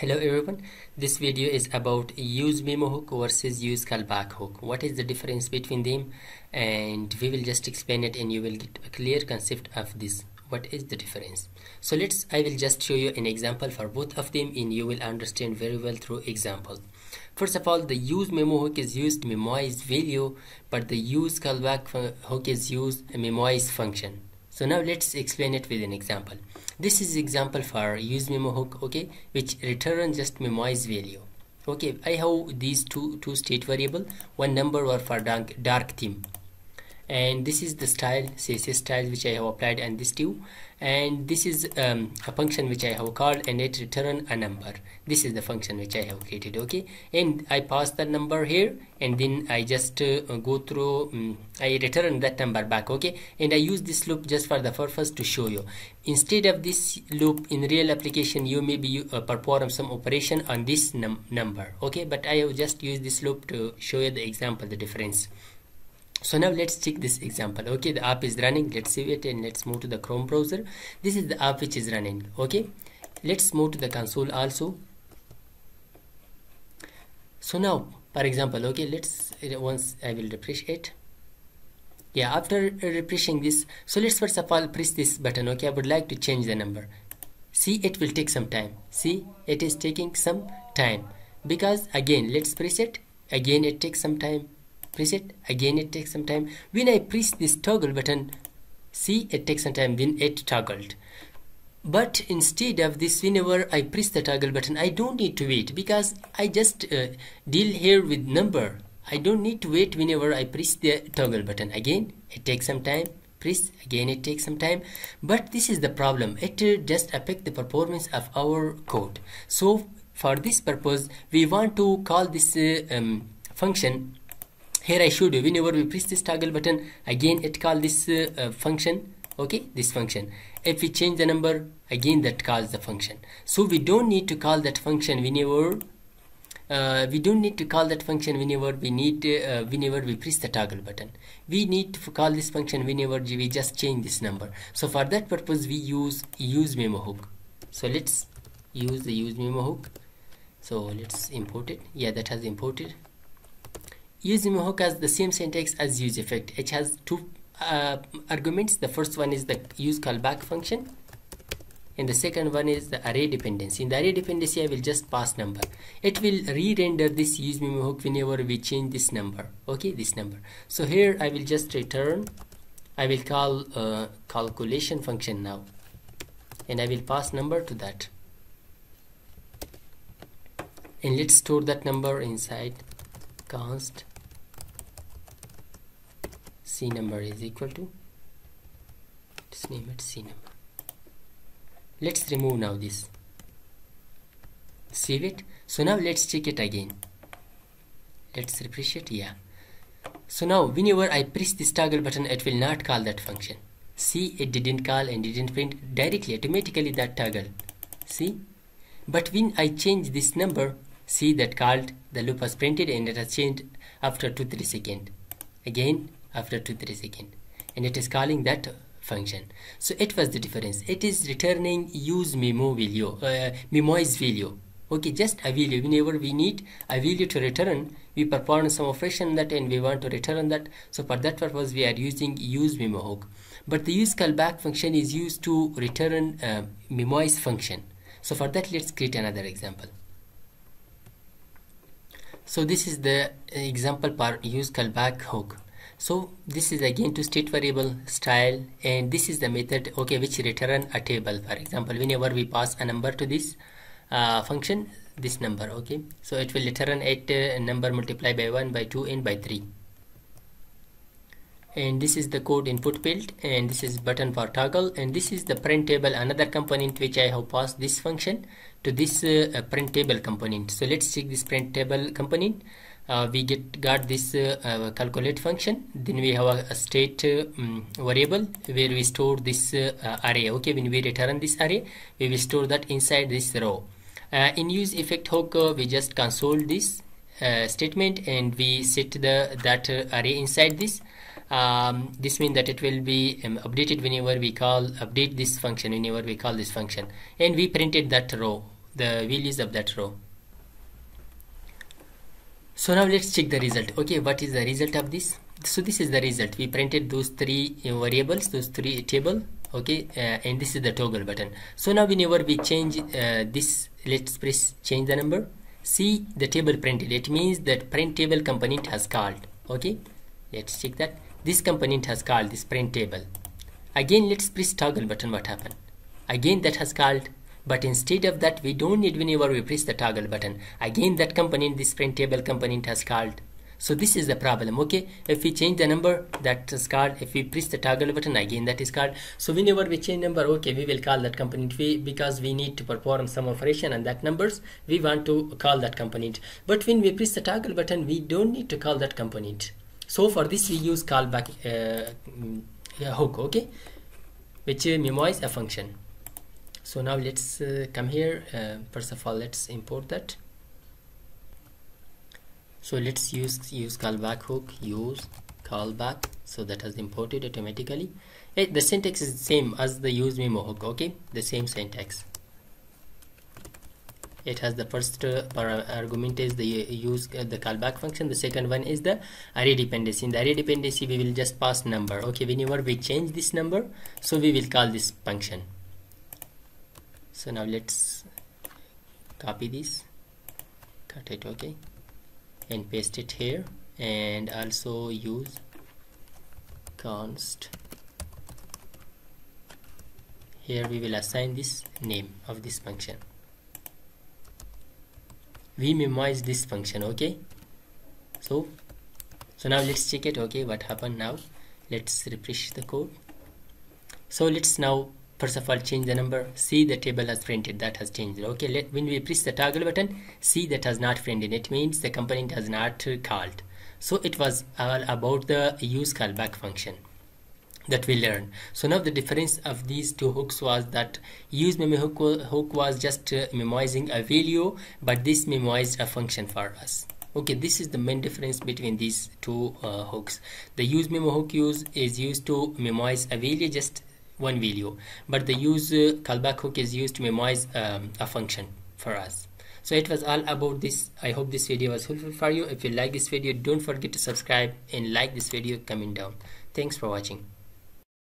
Hello everyone, this video is about useMemo hook versus useCallback hook. What is the difference between them, and we will just explain it and you will get a clear concept of this. What is the difference? So I will just show you an example for both of them and you will understand very well through examples. First of all, the useMemo hook is used to memoize value, but the useCallback hook is used to memoize function. So now let's explain it with an example. This is example for useMemo hook, okay, which returns just memoize value. Okay, I have these two state variable. One number were for dark theme, and this is the style, CSS style, which I have applied on this two, and this is a function which I have called, and it return a number. This is the function which I have created, okay, and I pass the number here, and then I just go through, I return that number back, okay, and I use this loop just for the purpose to show you. Instead of this loop in real application, you may be perform some operation on this number, okay, but I have just used this loop to show you the example, the difference. So now let's check this example. Okay, the app is running. Let's save it and let's move to the Chrome browser. This is the app which is running. Okay, let's move to the console also. So now, for example, okay, let's once I will refresh it. Yeah, after refreshing this, so let's first of all press this button. Okay, I would like to change the number. See, it will take some time. See, it is taking some time because again, let's press it. Again, it takes some time. Press it again, it takes some time. When I press this toggle button, see, it takes some time, then it toggled. But instead of this, whenever I press the toggle button, I don't need to wait because I just deal here with number. I don't need to wait. Whenever I press the toggle button, again it takes some time, press again, it takes some time. But this is the problem, it just affect the performance of our code. So for this purpose, we want to call this function. Here I showed you, whenever we press this toggle button, again it calls this function, okay, this function. If we change the number, again that calls the function. So we don't need to call that function whenever whenever we press the toggle button. We need to call this function whenever we just change this number. So for that purpose, we use useMemo hook. So let's use the useMemo hook. So let's import it. Yeah, that has imported. useMemo hook has the same syntax as useEffect. It has two arguments. The first one is the useCallback function, and the second one is the array dependency. In the array dependency, I will just pass number. It will re-render this useMemo hook whenever we change this number. Okay, this number. So here I will just return. I will call calculation function now, and I will pass number to that, and let's store that number inside const c number is equal to, let's name it c number. Let's remove now this, save it. So now let's check it again, let's refresh it. Yeah, so now whenever I press this toggle button, it will not call that function. See, it didn't call and didn't print directly automatically that toggle, see. But when I change this number, see, that called, the loop was printed, and it has changed after 2-3 seconds. Again after 2-3 seconds, and it is calling that function. So it was the difference. It is returning useMemo value, memoize value. Okay, just a value. Whenever we need a value to return, we perform some operation that, and we want to return that. So for that purpose, we are using useMemo hook. But the useCallback function is used to return memoize function. So for that, let's create another example. So this is the example for useCallback hook. So this is again to state variable style, and this is the method, okay, which return a table. For example, whenever we pass a number to this function, this number, okay, so it will return at number multiplied by 1, by 2, and by 3. And this is the code input field, and this is button for toggle, and this is the print table, another component which I have passed this function to this print table component. So let's check this print table component. We got this calculate function. Then we have a state variable where we store this array. Okay, when we return this array, we will store that inside this row. In useEffect hook, we just console this statement, and we set that array inside this. This means that it will be updated whenever we call this function, and we printed that row the values of that row. So now let's check the result. Okay, what is the result of this? So this is the result. We printed those three variables, those three table. Okay, and this is the toggle button. So now whenever we change this, let's press change the number. See, the table printed. It means that print table component has called. Okay, let's check that. This component has called this print table. Again, let's press toggle button. What happened? Again, that has called. But instead of that, we don't need whenever we press the toggle button. Again, that component, this print table component has called. So this is the problem. Okay, if we change the number, that is called. If we press the toggle button, again that is called. So whenever we change number, okay, we will call that component because we need to perform some operation on that numbers. We want to call that component. But when we press the toggle button, we don't need to call that component. So for this we use callback hook, okay, which memoize a function. So now let's come here. First of all, let's import that. So let's use callback hook, use callback. So that has imported automatically. The syntax is the same as the useMemo hook. Okay, the same syntax. It has the first argument is the the callback function. The second one is the array dependency. In the array dependency, we will just pass number. Okay, whenever we change this number, so we will call this function. So now let's copy this, cut it. Okay. And paste it here, and also use const. Here we will assign this name of this function. We memoize this function. Okay, so now let's check it. Okay, what happened now? Let's refresh the code. So let's now first of all change the number. See, the table has printed. That has changed. Okay, when we press the toggle button, see, that has not printed. It means the component has not called. So it was all about the use callback function that we learned. So now the difference of these two hooks was that useMemo hook was just memoizing a value, but this memoized a function for us. Okay, this is the main difference between these two hooks. The useMemo hook is used to memoize a value, just one value, but the use callback hook is used to memoize a function for us. So it was all about this. I hope this video was helpful for you. If you like this video, don't forget to subscribe and like this video. Comment down. Thanks for watching.